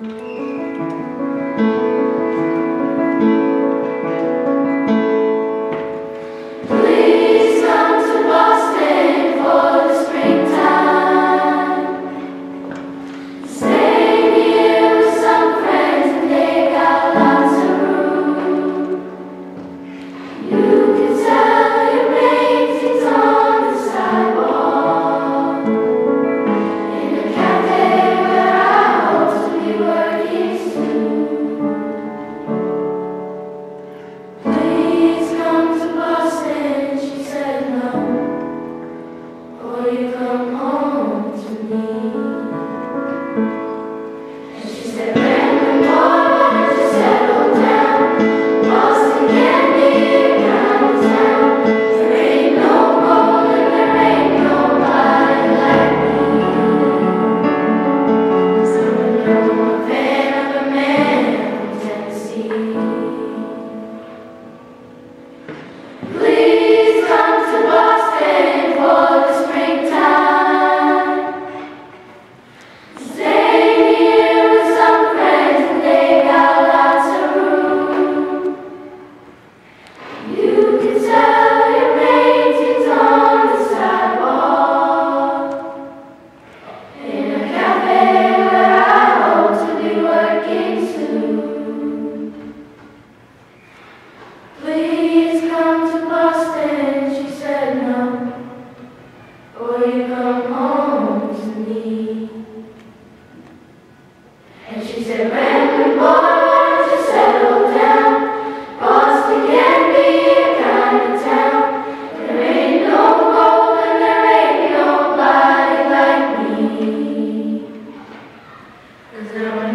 Is there